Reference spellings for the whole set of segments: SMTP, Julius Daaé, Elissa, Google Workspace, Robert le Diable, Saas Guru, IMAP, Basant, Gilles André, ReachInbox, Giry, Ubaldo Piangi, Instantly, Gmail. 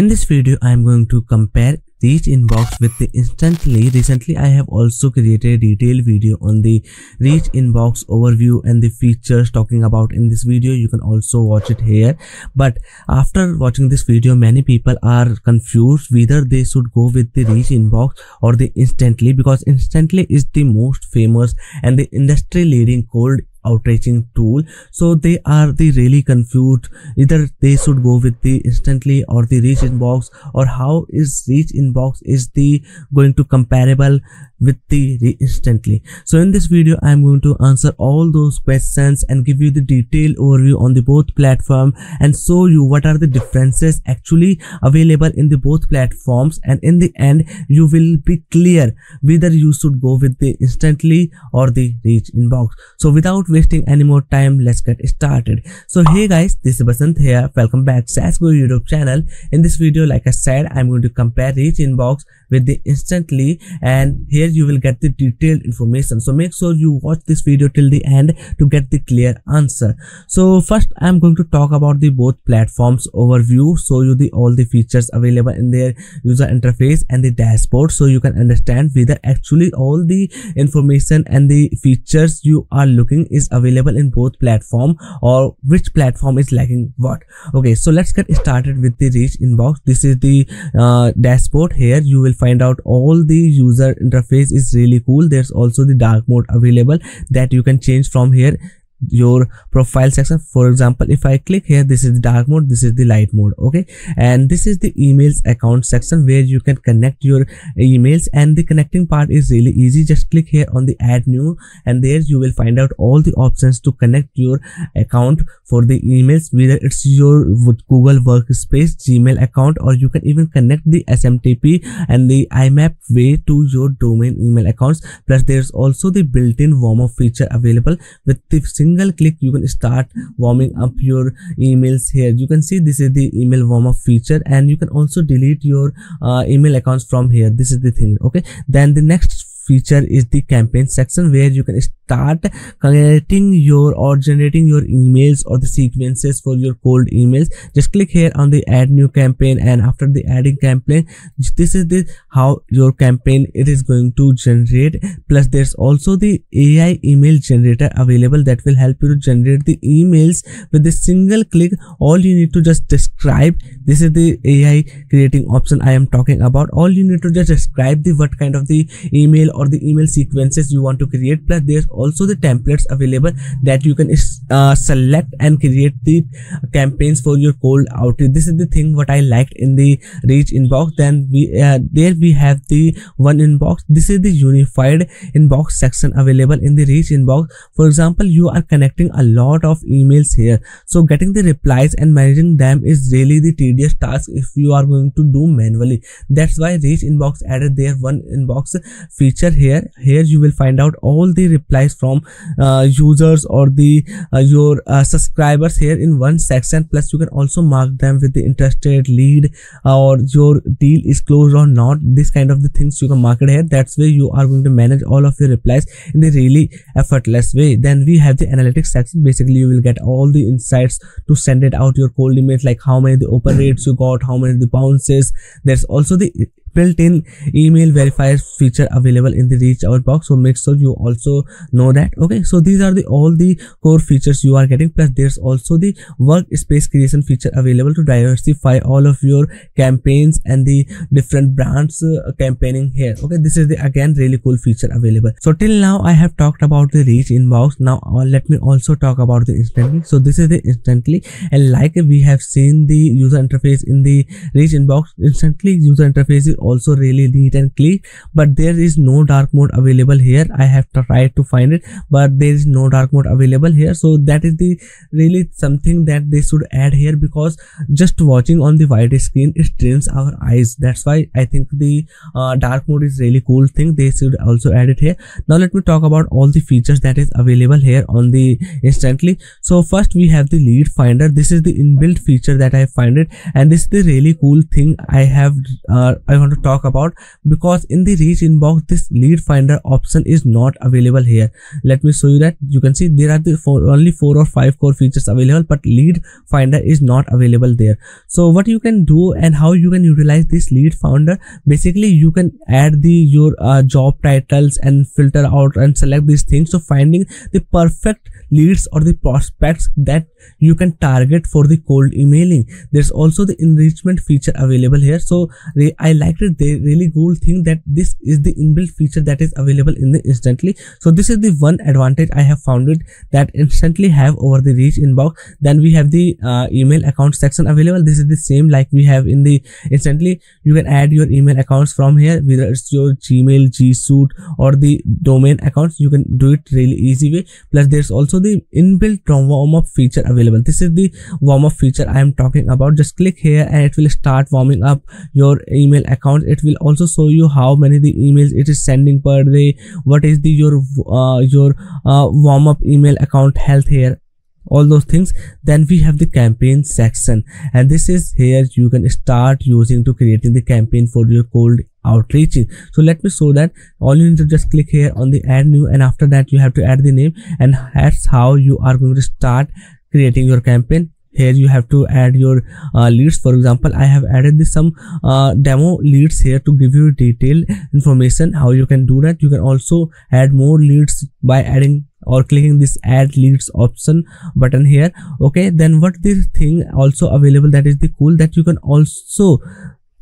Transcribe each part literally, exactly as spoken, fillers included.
In this video, I am going to compare ReachInbox with the Instantly. Recently, I have also created a detailed video on the ReachInbox overview and the features talking about in this video. You can also watch it here. But after watching this video, many people are confused whether they should go with the ReachInbox or the Instantly, because Instantly is the most famous and the industry leading cold outreaching tool. So they are the really confused either they should go with the Instantly or the ReachInbox, or how is ReachInbox is the going to comparable with the Instantly. So in this video, I am going to answer all those questions and give you the detailed overview on the both platform and show you what are the differences actually available in the both platforms, and in the end you will be clear whether you should go with the Instantly or the ReachInbox. So without wasting any more time, let's get started. So hey guys, this is Basant here. Welcome back Saas Guru YouTube channel. In this video, like I said, I'm going to compare ReachInbox with the Instantly, and here you will get the detailed information. So make sure you watch this video till the end to get the clear answer. So first, I'm going to talk about the both platforms overview, show you the all the features available in their user interface and the dashboard, so you can understand whether actually all the information and the features you are looking is available in both platform or which platform is lacking what. Okay, so let's get started with the ReachInbox. This is the uh, dashboard. Here you will find out all the user interface is really cool. There's also the dark mode available that you can change from here, your profile section. For example, if I click here, this is the dark mode, this is the light mode. Okay, and this is the emails account section where you can connect your emails, and the connecting part is really easy. Just click here on the add new, and there you will find out all the options to connect your account for the emails, whether it's your Google Workspace Gmail account, or you can even connect the S M T P and the I M A P way to your domain email accounts. Plus there's also the built-in warm-up feature available. With the single Single click you can start warming up your emails. Here you can see this is the email warm up feature, and you can also delete your uh, email accounts from here. This is the thing. Okay, then the next feature is the campaign section where you can start creating your or generating your emails or the sequences for your cold emails. Just click here on the add new campaign, and after the adding campaign, this is the how your campaign it is going to generate. Plus there's also the A I email generator available that will help you to generate the emails with a single click. All you need to just describe, this is the A I creating option I am talking about. All you need to just describe the what kind of the email or the email sequences you want to create. Plus there's also the templates available that you can uh, select and create the campaigns for your cold outreach. This is the thing what I liked in the ReachInbox. Then we uh, there we have the one inbox. This is the unified inbox section available in the ReachInbox. For example, you are connecting a lot of emails here, so getting the replies and managing them is really the tedious task if you are going to do manually. That's why ReachInbox added their one inbox feature here. Here you will find out all the replies from uh, users or the uh, your uh, subscribers here in one section. Plus you can also mark them with the interested lead, uh, or your deal is closed or not. This kind of the things you can mark it here. That's where you are going to manage all of your replies in a really effortless way. Then we have the analytics section. Basically you will get all the insights to send it out your cold emails, like how many the open rates you got, how many the bounces. There's also the built-in email verifier feature available in the ReachInbox, so make sure you also know that. Okay, so these are the all the core features you are getting. Plus there's also the workspace creation feature available to diversify all of your campaigns and the different brands uh, campaigning here. Okay, this is the again really cool feature available. So till now I have talked about the ReachInbox. Now uh, let me also talk about the Instantly. So this is the Instantly, and like we have seen the user interface in the ReachInbox, Instantly user interface is also really neat and clean, but there is no dark mode available here. I have tried to find it, but there is no dark mode available here. So that is the really something that they should add here, because just watching on the white screen it strains our eyes. That's why I think the uh, dark mode is really cool thing. They should also add it here. Now let me talk about all the features that is available here on the Instantly. So first we have the lead finder. This is the inbuilt feature that I find it, and this is the really cool thing I have uh, I want want to talk about, because in the Reach Inbox this lead finder option is not available here. Let me show you that. You can see there are the four, only four or five core features available, but lead finder is not available there. So what you can do and how you can utilize this lead finder, basically you can add the your uh, job titles and filter out and select these things, so finding the perfect leads or the prospects that you can target for the cold emailing. There's also the enrichment feature available here, so I liked it. They really cool thing that this is the inbuilt feature that is available in the Instantly. So this is the one advantage I have found it that Instantly have over the Reach Inbox. Then we have the uh, email account section available. This is the same like we have in the Instantly. You can add your email accounts from here, whether it's your Gmail, G Suite or the domain accounts. You can do it really easy way. Plus there's also the inbuilt warm-up feature available. This is the warm-up feature I am talking about. Just click here and it will start warming up your email account. It will also show you how many the emails it is sending per day, what is the your uh, your uh, warm-up email account health here, all those things. Then we have the campaign section, and this is here you can start using to creating the campaign for your cold outreaching. So let me show that. All you need to just click here on the add new, and after that you have to add the name, and that's how you are going to start creating your campaign. Here you have to add your uh, leads. For example, I have added this some uh, demo leads here to give you detailed information how you can do that. You can also add more leads by adding or clicking this add leads option button here. Okay, then what this thing also available that is the cool, that you can also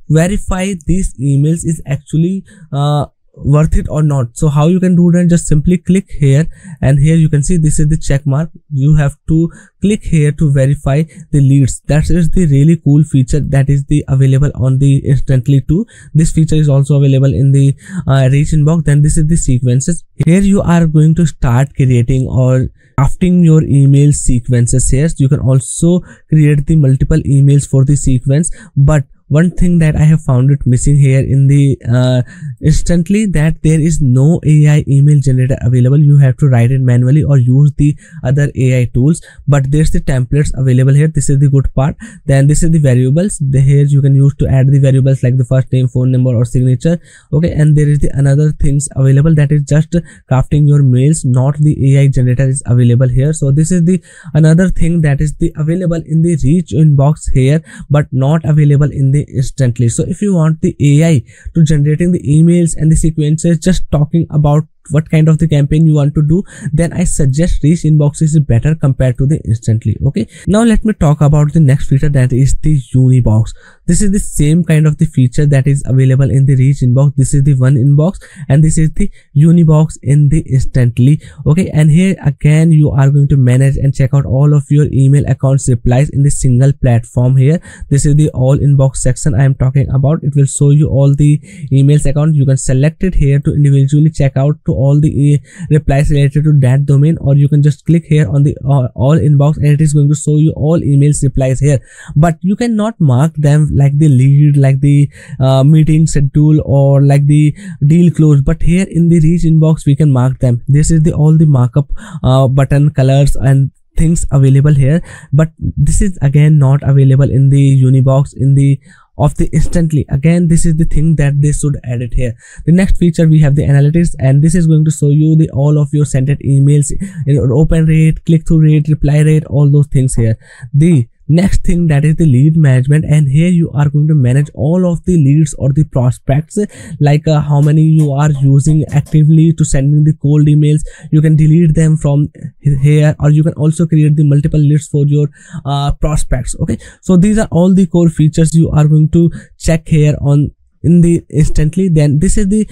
verify these emails is actually uh, worth it or not. So how you can do that, just simply click here, and here you can see this is the check mark. You have to click here to verify the leads. That is the really cool feature that is the available on the Instantly too. This feature is also available in the uh, Reach Inbox. Then this is the sequences. Here you are going to start creating or crafting your email sequences here. So you can also create the multiple emails for the sequence, but one thing that I have found it missing here in the uh, Instantly, that there is no A I email generator available. You have to write it manually or use the other A I tools, but there's the templates available here. This is the good part. Then this is the variables. The, here you can use to add the variables like the first name, phone number or signature. Okay, and there is the another things available that is just crafting your mails, not the A I generator is available here. So this is the another thing that is the available in the Reach Inbox here, but not available in the Instantly. So if you want the A I to generating the emails and the sequences, just talking about what kind of the campaign you want to do, then I suggest Reach Inbox is better compared to the Instantly. Okay, now let me talk about the next feature that is the Unibox. This is the same kind of the feature that is available in the Reach Inbox. This is the one inbox and this is the Unibox in the Instantly. Okay, and here again you are going to manage and check out all of your email accounts replies in the single platform here. This is the all inbox section I am talking about. It will show you all the emails account. You can select it here to individually check out to all the e replies related to that domain, or you can just click here on the uh, all inbox and it is going to show you all emails replies here, but you cannot mark them like the lead, like the uh, meeting schedule or like the deal closed. But here in the Reach Inbox we can mark them. This is the all the markup uh, button colors and things available here, but this is again not available in the Unibox in the of the Instantly. Again, this is the thing that they should add it here. The next feature we have the analytics, and this is going to show you the all of your sent emails, your open rate, click through rate, reply rate, all those things here. The next thing that is the lead management, and here you are going to manage all of the leads or the prospects, like uh, how many you are using actively to sending the cold emails. You can delete them from here, or you can also create the multiple lists for your uh, prospects. Okay, so these are all the core features you are going to check here on in the Instantly. Then this is the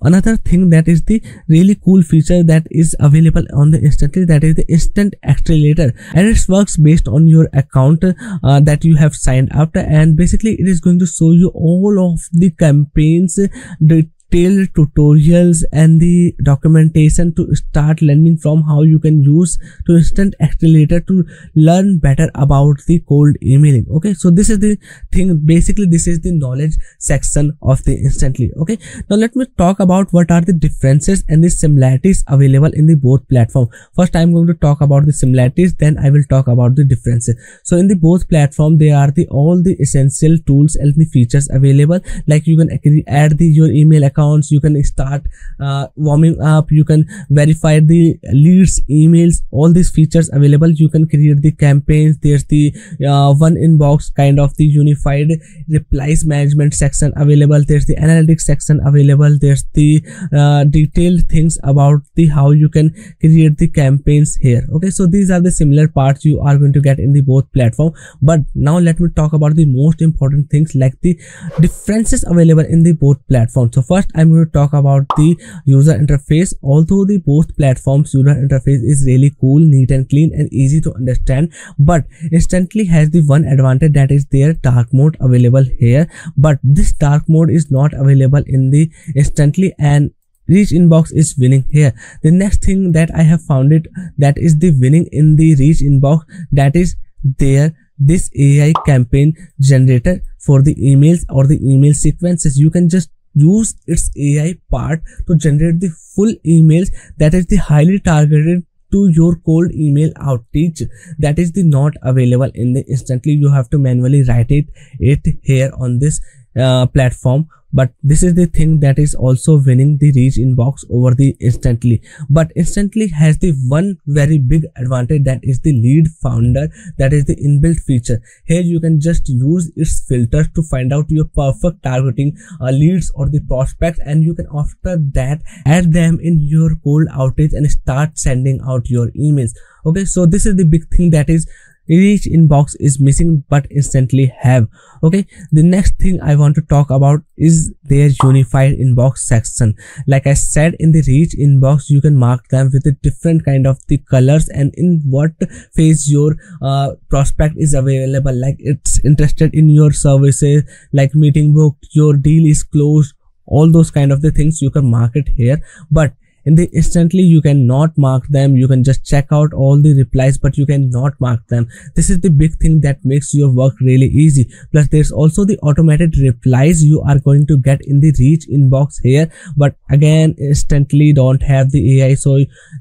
another thing that is the really cool feature that is available on the Instantly, that is the instant accelerator, and it works based on your account uh, that you have signed up, and basically it is going to show you all of the campaigns, the detailed tutorials and the documentation to start learning from how you can use to Instant Accelerator to learn better about the cold emailing. Okay, so this is the thing. Basically, this is the knowledge section of the Instantly. Okay, now let me talk about what are the differences and the similarities available in the both platform. First, I am going to talk about the similarities, then I will talk about the differences. So in the both platform, there are the all the essential tools and the features available. Like you can add the your email accounts, you can start uh, warming up, you can verify the leads, emails, all these features available. You can create the campaigns. There's the uh, one inbox kind of the unified replies management section available. There's the analytics section available. There's the uh, detailed things about the how you can create the campaigns here. Okay, so these are the similar parts you are going to get in the both platform. But now let me talk about the most important things like the differences available in the both platforms. So first I'm going to talk about the user interface. Although the both platforms user interface is really cool, neat and clean and easy to understand, but Instantly has the one advantage, that is their dark mode available here. But this dark mode is not available in the Instantly, and ReachInbox is winning here. The next thing that I have found it that is the winning in the ReachInbox, that is their this A I campaign generator for the emails or the email sequences. You can just use its A I part to generate the full emails that is the highly targeted to your cold email outreach. That is the not available in the Instantly. You have to manually write it it here on this uh, platform. But this is the thing that is also winning the ReachInbox over the Instantly. But Instantly has the one very big advantage, that is the lead finder, that is the inbuilt feature. Here you can just use its filters to find out your perfect targeting uh, leads or the prospects, and you can after that add them in your cold outreach and start sending out your emails. Okay, so this is the big thing that is ReachInbox is missing but Instantly have. Okay, the next thing I want to talk about is their unified inbox section. Like I said, in the ReachInbox you can mark them with a different kind of the colors and in what phase your uh, prospect is available, like it's interested in your services, like meeting booked, your deal is closed, all those kind of the things you can mark it here. But in the Instantly you cannot mark them. You can just check out all the replies, but you cannot mark them. This is the big thing that makes your work really easy. Plus there's also the automated replies you are going to get in the ReachInbox here, but again Instantly don't have the A I, so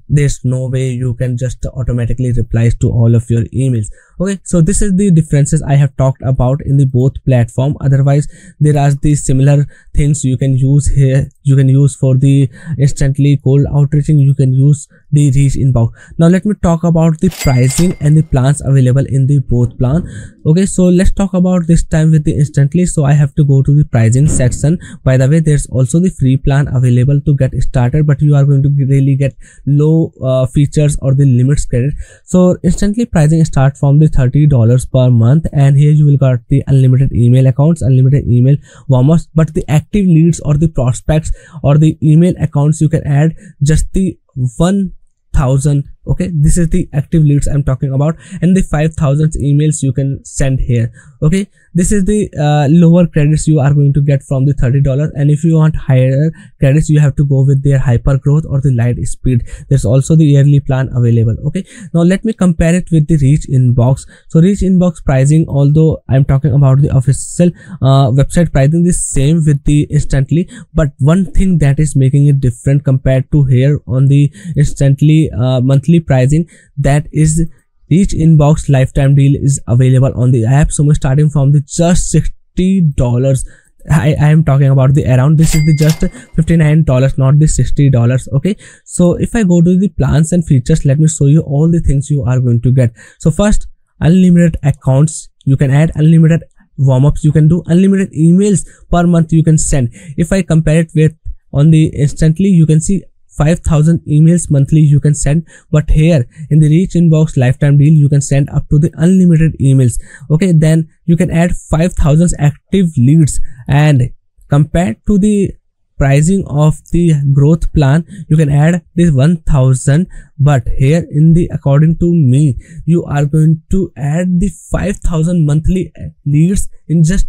there's no way you can just automatically reply to all of your emails. Okay, so this is the differences I have talked about in the both platform. Otherwise there are the similar things you can use here. You can use for the Instantly cold outreaching, you can use the ReachInbox. Now let me talk about the pricing and the plans available in the both plan. Okay, so let's talk about this time with the Instantly. So I have to go to the pricing section. By the way, there's also the free plan available to get started, but you are going to really get low uh, features or the limits credit. So Instantly pricing start from the thirty dollars per month, and here you will get the unlimited email accounts, unlimited email warm-ups, but the active leads or the prospects or the email accounts you can add just the one thousand. Okay, this is the active leads I'm talking about, and the five thousand emails you can send here. Okay, this is the uh, lower credits you are going to get from the thirty dollars, and if you want higher credits you have to go with their hyper growth or the light speed. There's also the yearly plan available. Okay, now let me compare it with the ReachInbox. So ReachInbox pricing, although I'm talking about the official uh, website pricing, is same with the Instantly, but one thing that is making it different compared to here on the Instantly uh, monthly pricing, that is ReachInbox lifetime deal is available on the app. So we're starting from the just sixty dollars. I, I am talking about the around, this is the just fifty-nine dollars, not the sixty dollars. Okay, so if I go to the plans and features, let me show you all the things you are going to get. So first, unlimited accounts you can add, unlimited warm-ups you can do, unlimited emails per month you can send. If I compare it with on the Instantly, you can see five thousand emails monthly you can send, but here in the ReachInbox lifetime deal you can send up to the unlimited emails. Okay, then you can add five thousand active leads, and compared to the pricing of the growth plan you can add this one thousand, but here in the according to me you are going to add the five thousand monthly leads in just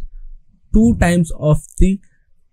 two times of the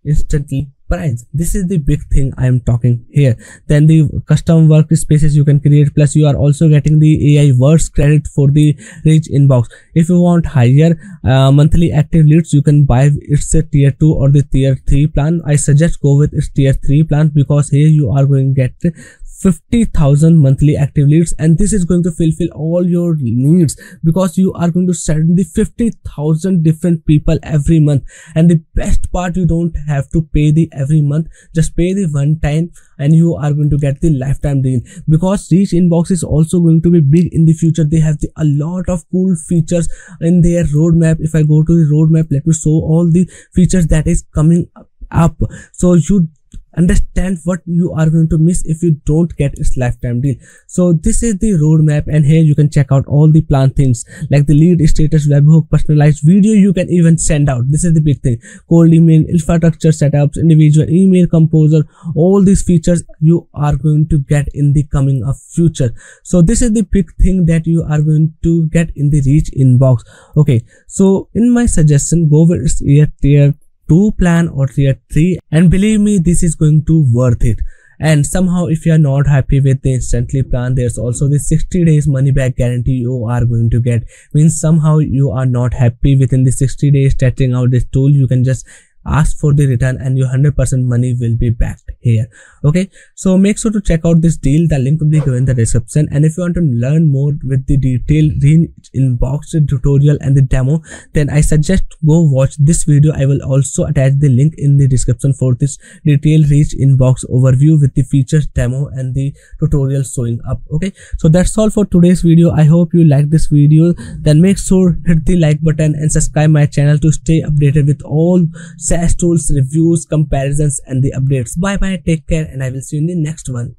Instantly price. This is the big thing I am talking here. Then the custom workspaces you can create, plus you are also getting the A I words credit for the Reach Inbox. If you want higher uh, monthly active leads, you can buy its a tier two or the tier three plan. I suggest go with its tier three plan, because here you are going to get fifty thousand monthly active leads, and this is going to fulfill all your needs, because you are going to send the fifty thousand different people every month. And the best part, you don't have to pay the every month, just pay the one time and you are going to get the lifetime deal, because Reach Inbox is also going to be big in the future. They have the, a lot of cool features in their roadmap. If I go to the roadmap, let me show all the features that is coming up, so you understand what you are going to miss if you don't get its lifetime deal. So this is the roadmap, and here you can check out all the plan things like the lead status, webhook, personalized video. You can even send out, this is the big thing, cold email, infrastructure setups, individual email composer. All these features you are going to get in the coming of future. So this is the big thing that you are going to get in the Reach Inbox. Okay, so in my suggestion, go with its tier two plan or tier three, and believe me, this is going to worth it. And somehow, if you are not happy with the Instantly plan, there's also the sixty days money back guarantee you are going to get. Means somehow you are not happy within the sixty days testing out this tool, you can just ask for the return and your one hundred percent money will be backed here. Okay, so make sure to check out this deal. The link will be given in the description. And if you want to learn more with the detailed Reach Inbox tutorial and the demo, then I suggest go watch this video. I will also attach the link in the description for this detailed Reach Inbox overview with the features, demo and the tutorial showing up. Okay, so that's all for today's video. I hope you like this video. Then make sure hit the like button and subscribe my channel to stay updated with all SaaS tools, reviews, comparisons and the updates. Bye bye, take care, and I will see you in the next one.